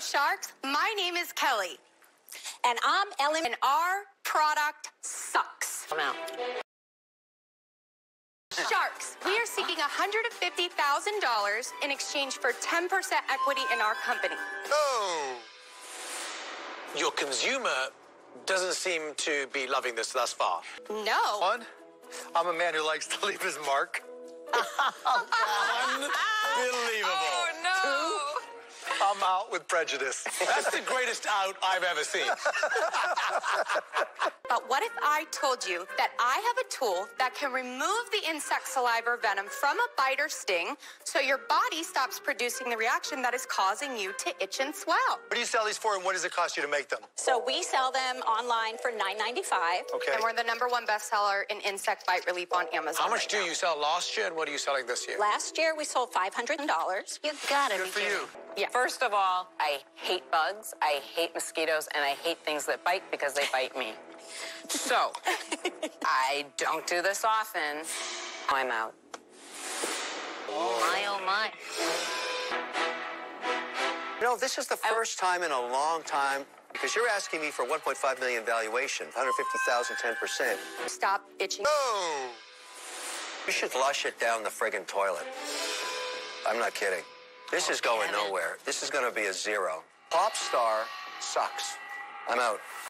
of sharks. My name is Kelly. And I'm Ellen. And our product sucks. I'm out. Sharks, we are seeking $150,000 in exchange for 10% equity in our company. Oh. Your consumer doesn't seem to be loving this thus far. No. One, I'm a man who likes to leave his mark. Unbelievable. Oh, no. Two, I'm out with prejudice. That's the greatest out I've ever seen. But what if I told you that I have a tool that can remove the insect saliva or venom from a bite or sting so your body stops producing the reaction that is causing you to itch and swell? What do you sell these for, and what does it cost you to make them? So we sell them online for $9.95. Okay. And we're the #1 bestseller in insect bite relief on Amazon. How much do you sell last year, and what are you selling this year? Last year, we sold $500. You got it. Good for you. Yeah. First of all, I hate bugs, I hate mosquitoes, and I hate things that bite because they bite me. So, I don't do this often. I'm out. Oh my, oh my. You know, this is the first time in a long time, because you're asking me for $1.5 million valuation, $150,000, 10%. Stop itching. Oh! You should flush it down the friggin' toilet. I'm not kidding. This is going nowhere. This is going to be a zero. Pop star sucks. I'm out.